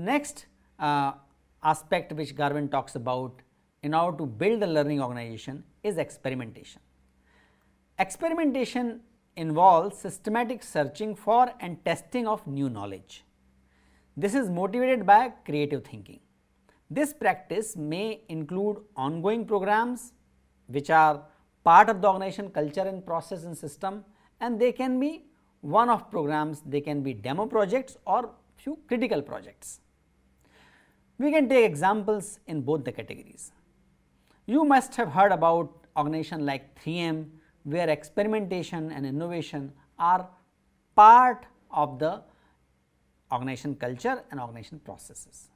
Next aspect which Garvin talks about in order to build a learning organization is experimentation. Experimentation involves systematic searching for and testing of new knowledge. This is motivated by creative thinking. This practice may include ongoing programs which are part of the organization culture and process and system, and they can be one-off programs, they can be demo projects or few critical projects. We can take examples in both the categories. You must have heard about organizations like 3M, where experimentation and innovation are part of the organization culture and organization processes.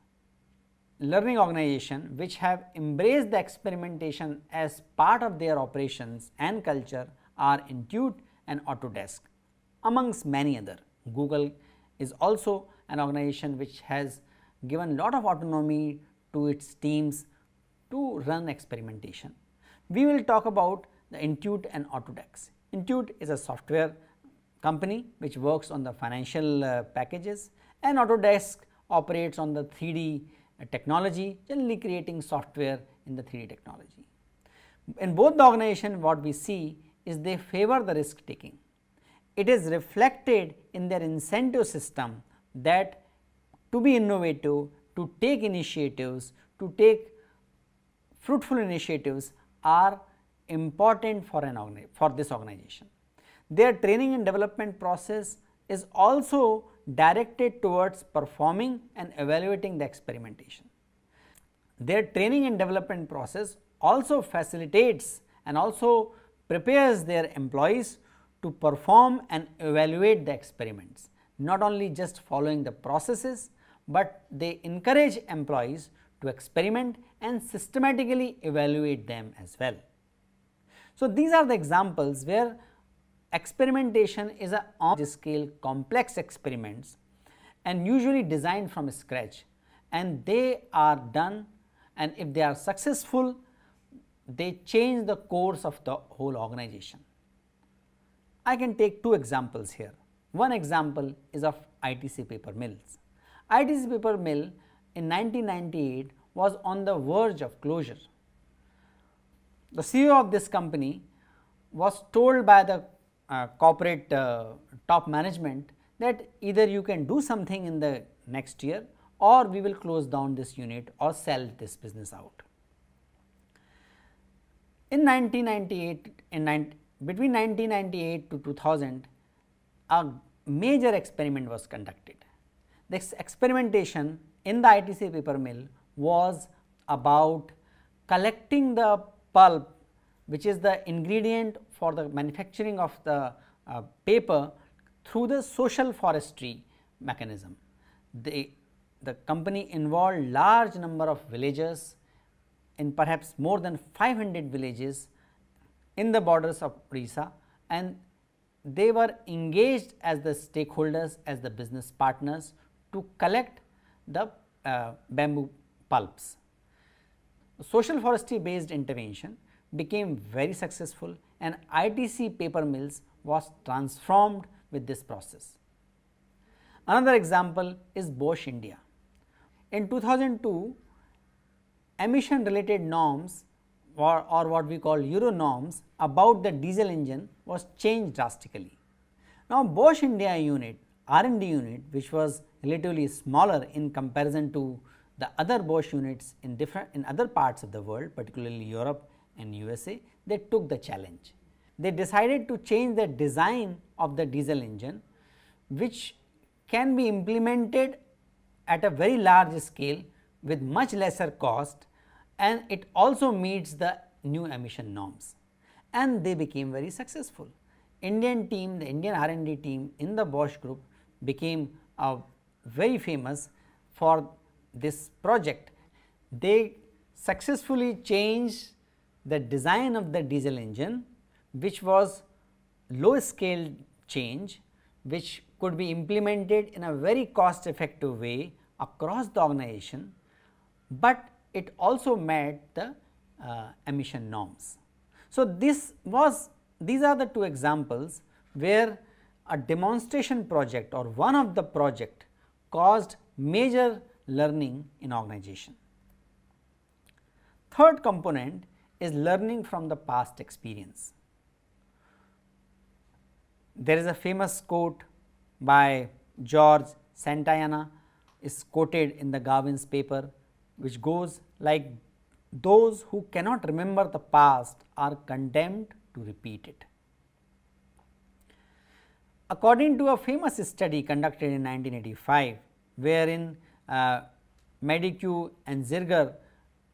Learning organizations which have embraced the experimentation as part of their operations and culture are Intuit and Autodesk, amongst many other. Google is also an organization which has given lot of autonomy to its teams to run experimentation. We will talk about the Intuit and Autodesk. Intuit is a software company which works on the financial packages, and Autodesk operates on the 3D technology, generally creating software in the 3D technology. In both the organizations, what we see is they favor the risk taking. It is reflected in their incentive system that to be innovative, to take initiatives, to take fruitful initiatives are important for this organization. Their training and development process is also directed towards performing and evaluating the experimentation. Their training and development process also facilitates and also prepares their employees to perform and evaluate the experiments, not only just following the processes, but they encourage employees to experiment and systematically evaluate them as well. So, these are the examples where experimentation is a on-scale complex experiments and usually designed from scratch, and they are done, and if they are successful, they change the course of the whole organization. I can take two examples here. One example is of ITC paper mills. ITC paper mill in 1998 was on the verge of closure. The CEO of this company was told by the corporate top management that either you can do something in the next year or we will close down this unit or sell this business out. In 1998, between 1998 to 2000, a major experiment was conducted. This experimentation in the ITC paper mill was about collecting the pulp, which is the ingredient for the manufacturing of the paper, through the social forestry mechanism. The company involved large number of villagers, in perhaps more than 500 villages in the borders of Prisa, and they were engaged as the stakeholders, as the business partners, to collect the bamboo pulps. Social forestry based intervention became very successful, and ITC paper mills was transformed with this process. Another example is Bosch India. In 2002, emission related norms or what we call Euro norms about the diesel engine was changed drastically. Now, Bosch India unit, R&D unit, which was relatively smaller in comparison to the other Bosch units in other parts of the world, particularly Europe and USA, they took the challenge. They decided to change the design of the diesel engine, which can be implemented at a very large scale with much lesser cost, and it also meets the new emission norms, and they became very successful. Indian team, the Indian R&D team in the Bosch group became a very famous for this project. They successfully changed the design of the diesel engine, which was low scale change, which could be implemented in a very cost effective way across the organization, but it also met the emission norms. So, these are the two examples where a demonstration project or one of the project caused major learning in organization. Third component is learning from the past experience. There is a famous quote by George Santayana, is quoted in the Garvin's paper, which goes like, "Those who cannot remember the past are condemned to repeat it." According to a famous study conducted in 1985, wherein Maidique and Zirger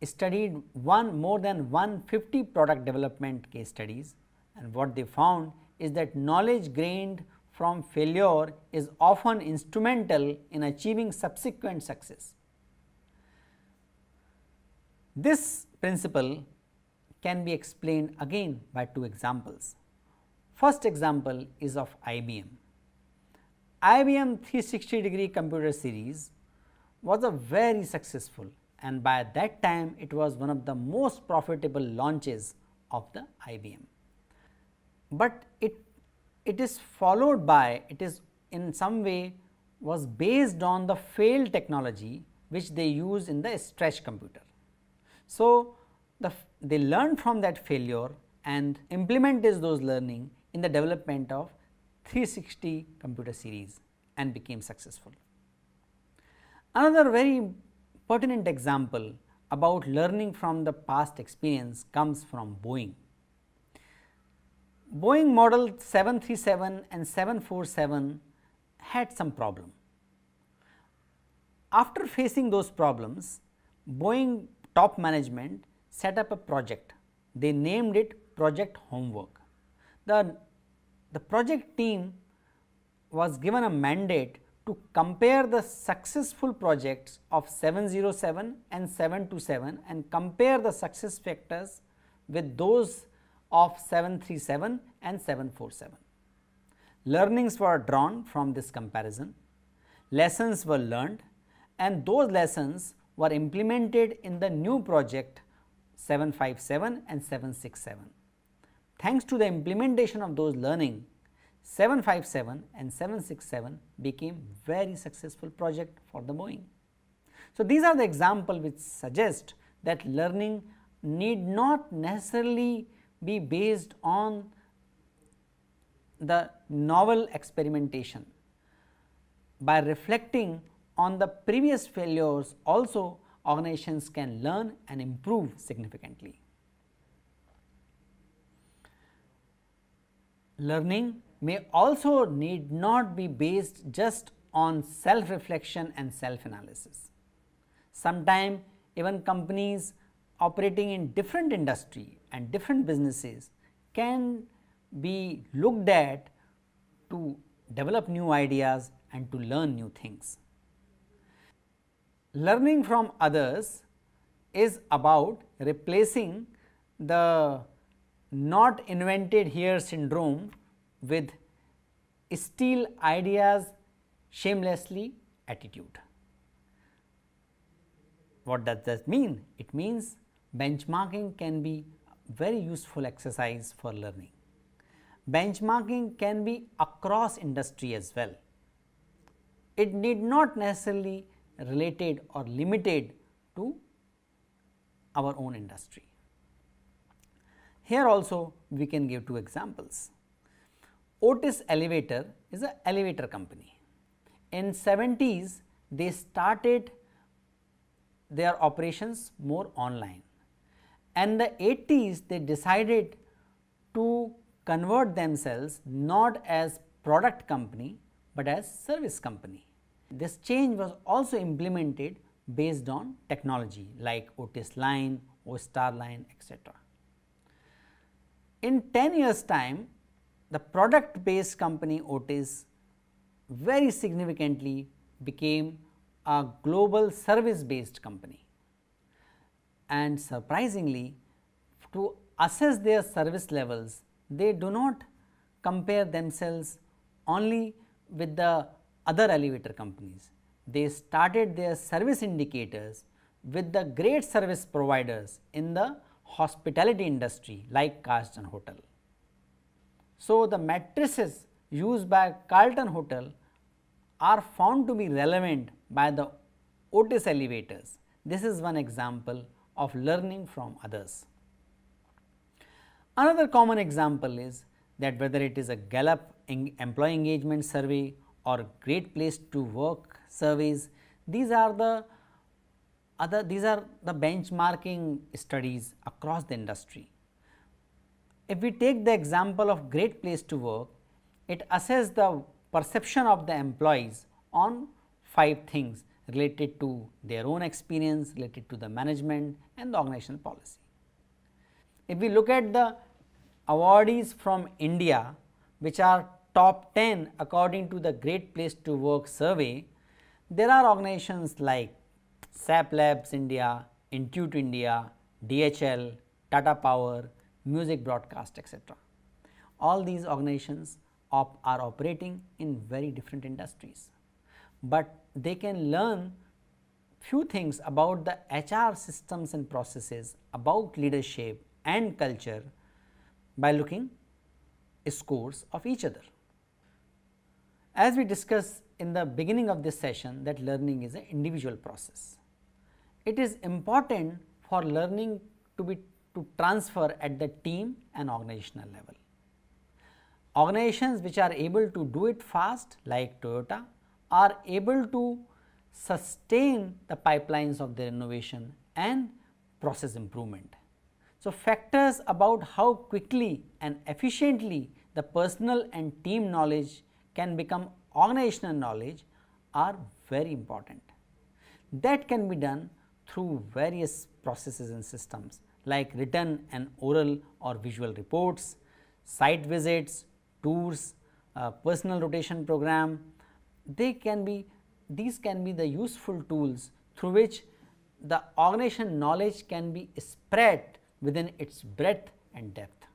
studied more than 150 product development case studies, and what they found is that knowledge gained from failure is often instrumental in achieving subsequent success. This principle can be explained again by two examples. First example is of IBM. IBM 360-degree computer series was a very successful, and by that time it was one of the most profitable launches of the IBM. But it is followed by, it is in some way was based on the failed technology which they use in the stretch computer. So, they learn from that failure and implement those learning in the development of 360 computer series and became successful. Another very pertinent example about learning from the past experience comes from Boeing. Boeing model 737 and 747 had some problem. After facing those problems, Boeing top management set up a project. They named it Project Homework. The project team was given a mandate to compare the successful projects of 707 and 727 and compare the success factors with those of 737 and 747. Learnings were drawn from this comparison, lessons were learned, and those lessons were implemented in the new project 757 and 767. Thanks to the implementation of those learning, 757 and 767 became very successful project for the Boeing. So, these are the examples which suggest that learning need not necessarily be based on the novel experimentation. By reflecting on the previous failures also, organizations can learn and improve significantly. Learning may also need not be based just on self-reflection and self-analysis. Sometimes even companies operating in different industry and different businesses can be looked at to develop new ideas and to learn new things. Learning from others is about replacing the "not invented here" syndrome with "steal ideas shamelessly" attitude. What does that mean? It means benchmarking can be a very useful exercise for learning. Benchmarking can be across industry as well. It need not necessarily related or limited to our own industry. Here also we can give two examples. Otis Elevator is an elevator company. In 70s they started their operations more online, and the 80s they decided to convert themselves not as product company but as service company. This change was also implemented based on technology like Otis line, O Star line, etc. In 10 years time, the product based company Otis very significantly became a global service-based company. And surprisingly, to assess their service levels, they do not compare themselves only with the other elevator companies. They started their service indicators with the great service providers in the hospitality industry like Carlton Hotel. So, the matrices used by Carlton Hotel are found to be relevant by the Otis elevators. This is one example of learning from others. Another common example is that whether it is a Gallup employee engagement survey or Great Place to Work surveys, these are the benchmarking studies across the industry. If we take the example of Great Place to Work, it assesses the perception of the employees on 5 things related to their own experience, related to the management and the organizational policy. If we look at the awardees from India, which are top 10 according to the Great Place to Work survey, there are organizations like SAP Labs India, Intuit India, DHL, Tata Power, Music Broadcast, etc. All these organizations are operating in very different industries, but they can learn few things about the HR systems and processes, about leadership and culture by looking at scores of each other. As we discussed in the beginning of this session, that learning is an individual process. It is important for learning to transfer at the team and organizational level. Organizations which are able to do it fast, like Toyota, are able to sustain the pipelines of their innovation and process improvement. So, factors about how quickly and efficiently the personal and team knowledge can become organizational knowledge are very important. That can be done through various processes and systems like written and oral or visual reports, site visits, tours, personal rotation program. These can be the useful tools through which the organization knowledge can be spread within its breadth and depth.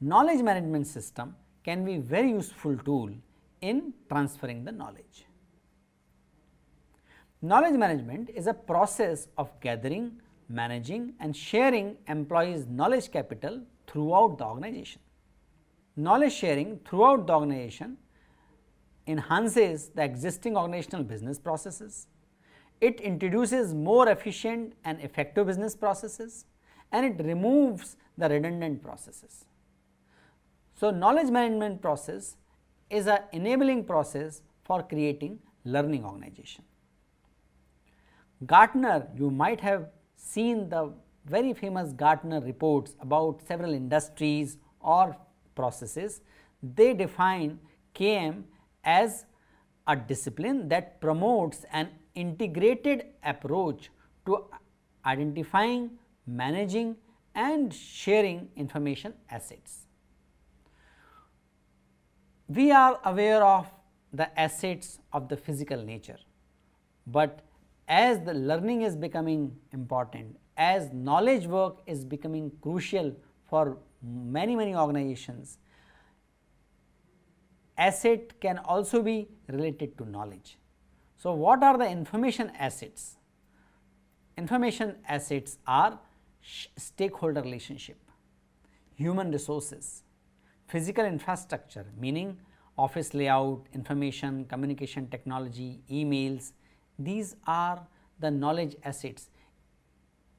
Knowledge management system can be very useful tool in transferring the knowledge. Knowledge management is a process of gathering, managing and sharing employees' knowledge capital throughout the organization. Knowledge sharing throughout the organization enhances the existing organizational business processes. It introduces more efficient and effective business processes, and it removes the redundant processes. So, knowledge management process is an enabling process for creating learning organization. Gartner, you might have seen the very famous Gartner reports about several industries or processes. They define KM as a discipline that promotes an integrated approach to identifying, managing and sharing information assets. We are aware of the assets of the physical nature, but as the learning is becoming important, as knowledge work is becoming crucial for many organizations, asset can also be related to knowledge. So, what are the information assets? Information assets are stakeholder relationship, human resources, physical infrastructure, meaning office layout, information, communication technology, emails. These are the knowledge assets.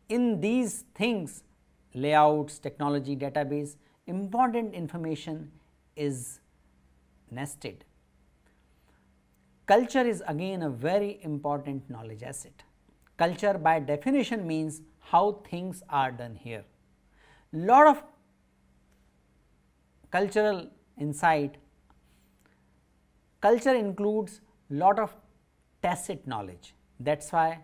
In these things, layouts, technology, database, important information is nested. Culture is again a very important knowledge asset. Culture by definition means how things are done here. Lot of cultural insight. Culture includes lot of tacit knowledge. That's why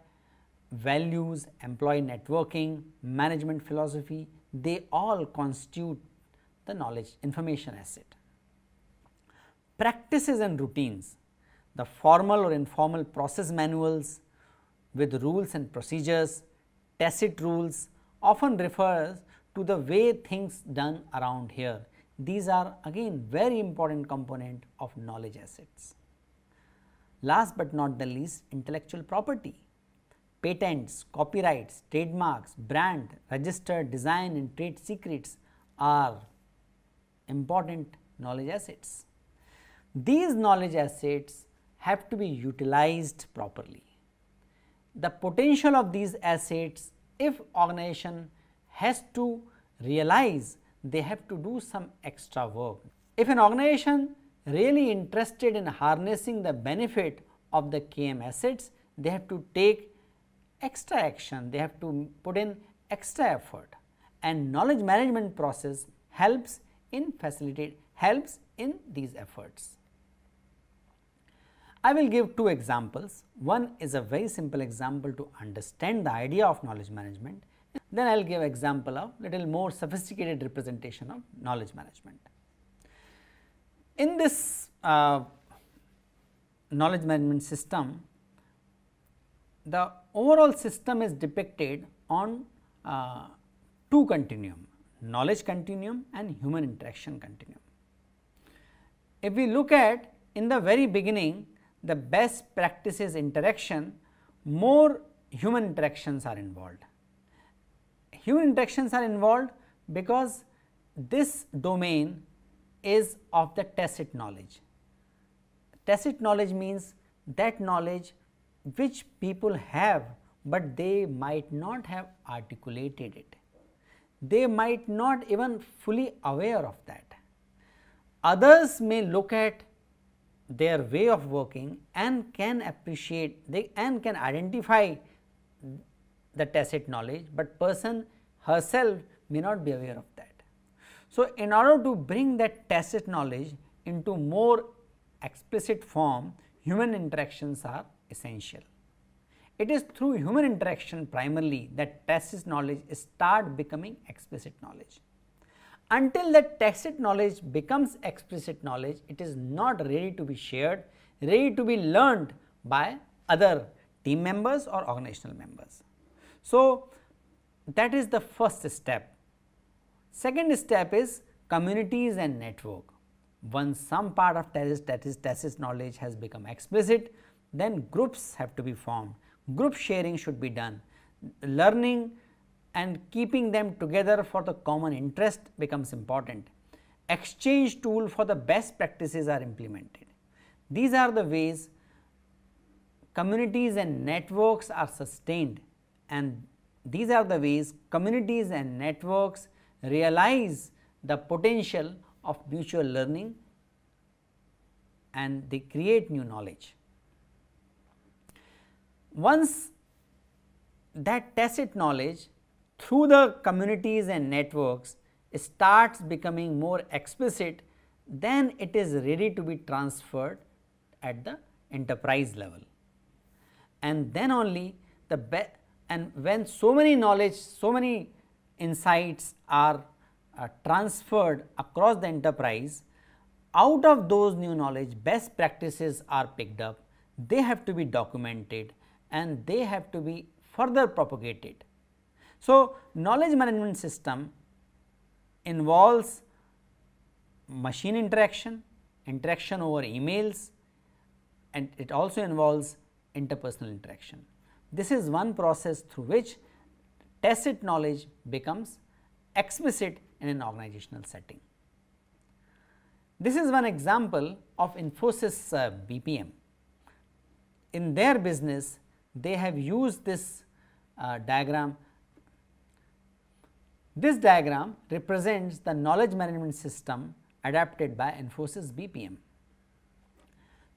values, employee networking, management philosophy, they all constitute the knowledge information asset. Practices and routines. the formal or informal process manuals with rules and procedures, tacit rules often refers to the way things done around here. These are again very important component of knowledge assets. Last but not the least, intellectual property. Patents, copyrights, trademarks, brand, registered design and trade secrets are important knowledge assets. These knowledge assets have to be utilized properly. The potential of these assets, if organization has to realize, they have to do some extra work. If an organization really interested in harnessing the benefit of the KM assets, they have to take extra action, they have to put in extra effort, and knowledge management process helps in these efforts. I will give two examples. One is a very simple example to understand the idea of knowledge management, then I will give example of little more sophisticated representation of knowledge management. In this knowledge management system, the overall system is depicted on two continuum, knowledge continuum and human interaction continuum. If we look at in the very beginning, the best practices interaction, more human interactions are involved. Human interactions are involved because this domain is of the tacit knowledge. Tacit knowledge means that knowledge which people have, but they might not have articulated it. They might not even fully aware of that. Others may look at their way of working and can appreciate and can identify the tacit knowledge, but person herself may not be aware of that. So, in order to bring that tacit knowledge into more explicit form, human interactions are essential. It is through human interaction primarily that tacit knowledge start becoming explicit knowledge. Until that tacit knowledge becomes explicit knowledge, it is not ready to be shared, ready to be learned by other team members or organizational members. So, that is the first step. Second step is communities and network. Once some part of tacit knowledge has become explicit, then groups have to be formed, group sharing should be done, learning and keeping them together for the common interest becomes important. Exchange tool for the best practices are implemented. These are the ways communities and networks are sustained, and these are the ways communities and networks realize the potential of mutual learning and they create new knowledge. Once that tacit knowledge through the communities and networks starts becoming more explicit, then it is ready to be transferred at the enterprise level. And then only when so many knowledge, so many insights are transferred across the enterprise, out of those new knowledge, best practices are picked up, they have to be documented and they have to be further propagated. So, knowledge management system involves machine interaction, interaction over emails, and it also involves interpersonal interaction. This is one process through which tacit knowledge becomes explicit in an organizational setting. This is one example of Infosys BPM. In their business, they have used this diagram. This diagram represents the knowledge management system adapted by Infosys BPM.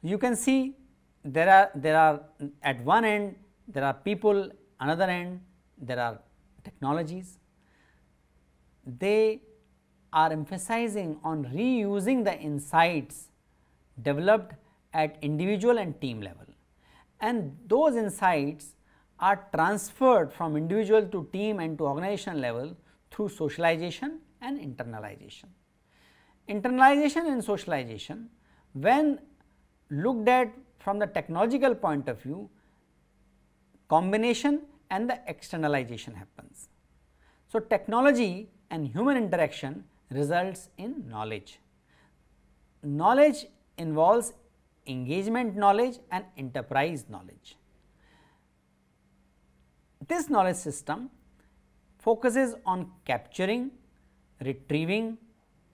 You can see there are at one end there are people, another end there are technologies. They are emphasizing on reusing the insights developed at individual and team level, and those insights are transferred from individual to team and to organizational level through socialization and internalization. Internalization and socialization, when looked at from the technological point of view, combination and the externalization happens. So, technology and human interaction results in knowledge. Knowledge involves engagement knowledge and enterprise knowledge. This knowledge system focuses on capturing, retrieving,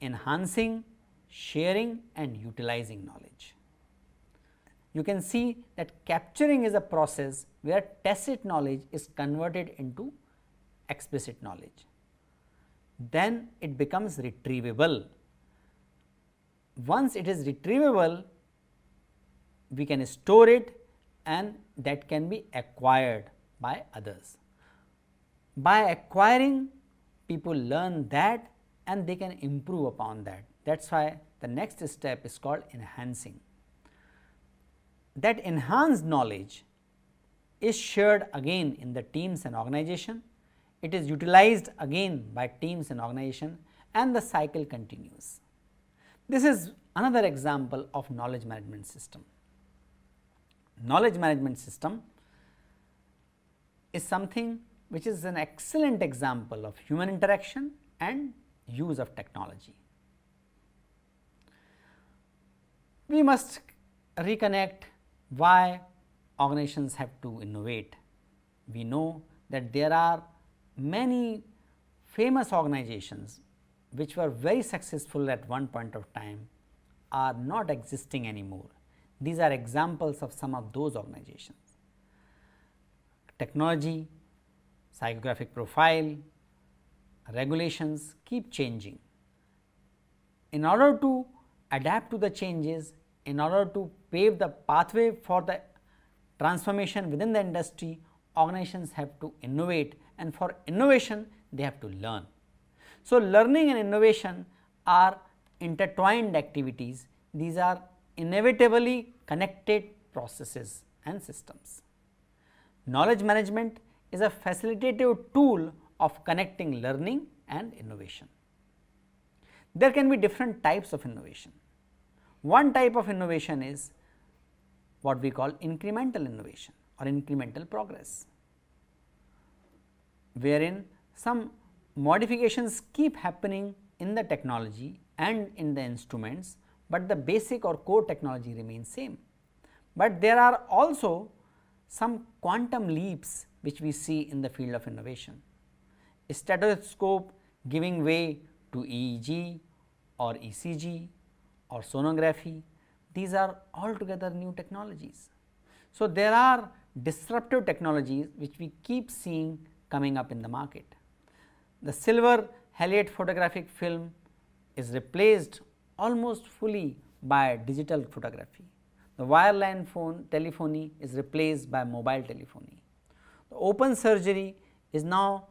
enhancing, sharing and utilizing knowledge. You can see that capturing is a process where tacit knowledge is converted into explicit knowledge. Then it becomes retrievable. Once it is retrievable, we can store it and that can be acquired by others. By acquiring, people learn that and they can improve upon that. That is why the next step is called enhancing. That enhanced knowledge is shared again in the teams and organization. It is utilized again by teams and organization and the cycle continues. This is another example of knowledge management system. Knowledge management system is something which is an excellent example of human interaction and use of technology. We must reconnect why organizations have to innovate. We know that there are many famous organizations which were very successful at one point of time are not existing anymore. These are examples of some of those organizations. Technology, psychographic profile, regulations keep changing. In order to adapt to the changes, in order to pave the pathway for the transformation within the industry, organizations have to innovate, and for innovation they have to learn. So, learning and innovation are intertwined activities. These are inevitably connected processes and systems. Knowledge management is a facilitative tool of connecting learning and innovation. There can be different types of innovation. One type of innovation is what we call incremental innovation or incremental progress, wherein some modifications keep happening in the technology and in the instruments, but the basic or core technology remains same. But there are also some quantum leaps which we see in the field of innovation. A stethoscope giving way to EEG or ECG or sonography, these are altogether new technologies. So, there are disruptive technologies which we keep seeing coming up in the market. The silver Haliade photographic film is replaced almost fully by digital photography. The wireline phone telephony is replaced by mobile telephony. The open surgery is now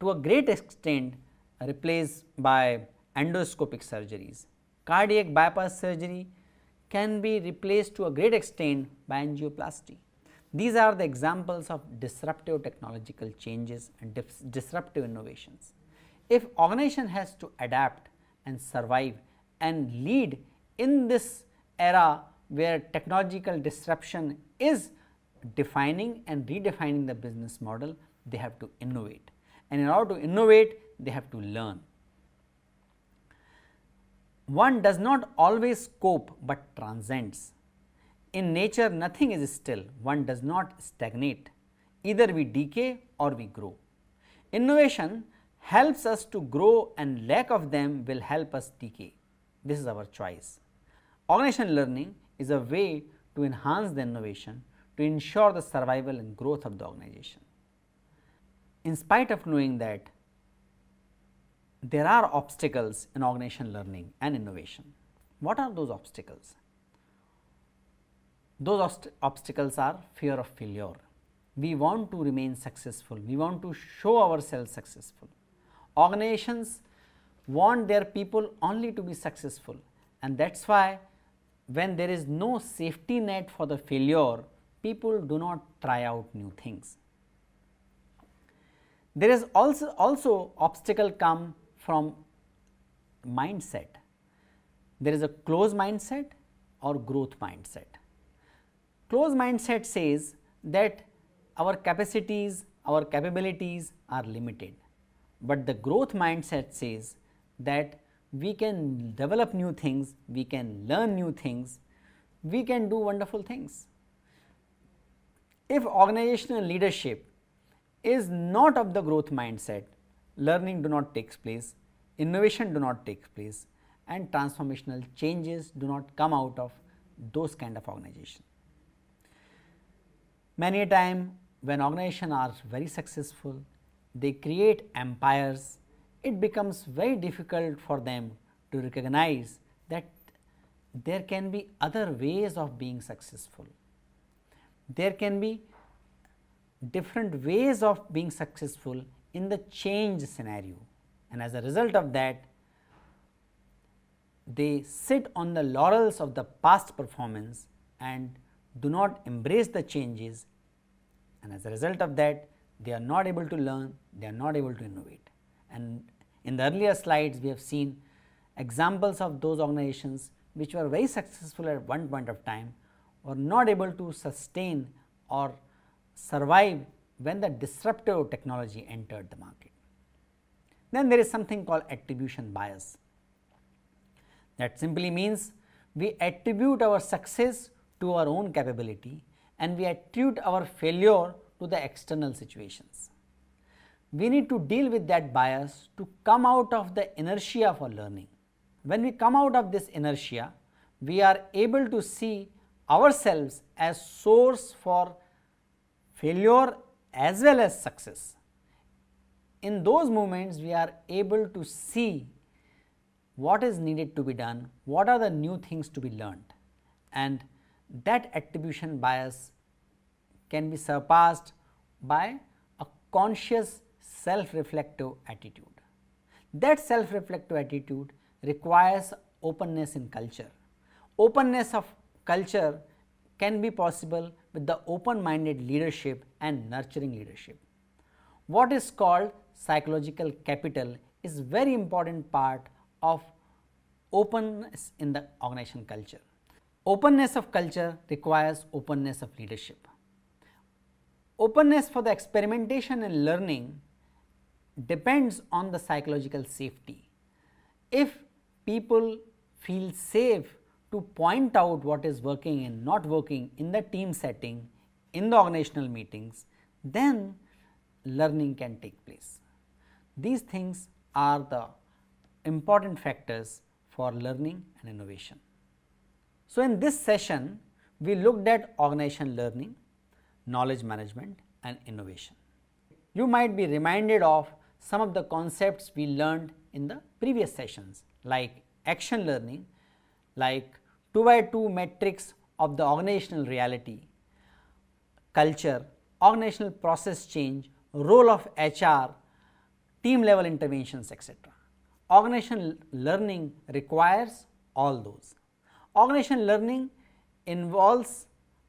to a great extent replaced by endoscopic surgeries. Cardiac bypass surgery can be replaced to a great extent by angioplasty. These are the examples of disruptive technological changes and disruptive innovations. If organization has to adapt and survive and lead in this era where technological disruption is defining and redefining the business model, they have to innovate, and in order to innovate they have to learn. One does not always cope but transcends. In nature nothing is still, one does not stagnate, either we decay or we grow. Innovation helps us to grow and lack of them will help us decay. This is our choice. Organization learning is a way to enhance the innovation to ensure the survival and growth of the organization. In spite of knowing that there are obstacles in organization learning and innovation, what are those obstacles? Those obstacles are fear of failure. We want to remain successful, we want to show ourselves successful. Organizations want their people only to be successful, and that is why when there is no safety net for the failure, people do not try out new things. There is also obstacle come from mindset. There is a closed mindset or growth mindset. Closed mindset says that our capacities, our capabilities are limited, but the growth mindset says that we can develop new things, we can learn new things, we can do wonderful things. If organizational leadership is not of the growth mindset, learning do not take place, innovation do not take place, and transformational changes do not come out of those kind of organization. Many a time when organizations are very successful, they create empires, it becomes very difficult for them to recognize that there can be other ways of being successful. There can be different ways of being successful in the change scenario, and as a result of that, they sit on the laurels of the past performance and do not embrace the changes, and as a result of that, they are not able to learn, they are not able to innovate. And in the earlier slides, we have seen examples of those organizations which were very successful at one point of time or not able to sustain or survive when the disruptive technology entered the market. Then there is something called attribution bias. That simply means we attribute our success to our own capability and we attribute our failure to the external situations. We need to deal with that bias to come out of the inertia for learning. When we come out of this inertia, we are able to see ourselves as source for failure as well as success. In those moments, we are able to see what is needed to be done, what are the new things to be learned, and that attribution bias can be surpassed by a conscious self-reflective attitude. That self-reflective attitude requires openness in culture. Openness of culture can be possible with the open-minded leadership and nurturing leadership. What is called psychological capital is a very important part of openness in the organization culture. Openness of culture requires openness of leadership. Openness for the experimentation and learning depends on the psychological safety. If people feel safe to point out what is working and not working in the team setting, in the organizational meetings, then learning can take place. These things are the important factors for learning and innovation. So, in this session, we looked at organization learning, knowledge management and innovation. You might be reminded of some of the concepts we learned in the previous sessions, like action learning, like 2x2 matrix of the organizational reality, culture, organizational process change, role of HR, team level interventions, etc. Organizational learning requires all those. Organizational learning involves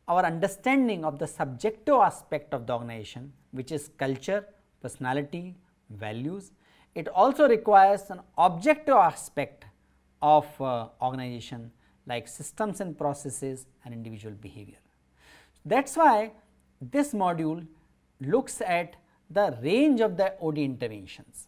our understanding of the subjective aspect of the organization, which is culture, personality, values. It also requires an objective aspect of organization like systems and processes and individual behavior. That is why this module looks at the range of the OD interventions.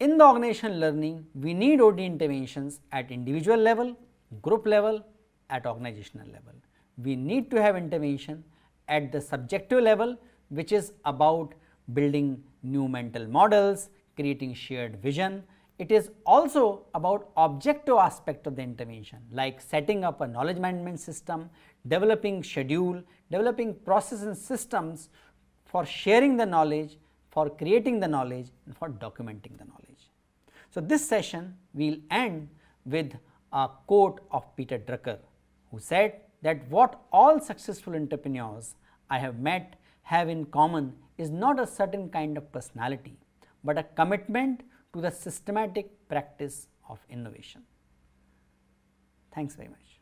In the organizational learning, we need OD interventions at individual level, group level, at organizational level. We need to have intervention at the subjective level, which is about building new mental models, creating shared vision. It is also about objective aspect of the intervention, like setting up a knowledge management system, developing schedule, developing processes and systems for sharing the knowledge, for creating the knowledge and for documenting the knowledge. So, this session we will end with a quote of Peter Drucker, who said that what all successful entrepreneurs I have met have in common is not a certain kind of personality, but a commitment to the systematic practice of innovation. Thanks very much.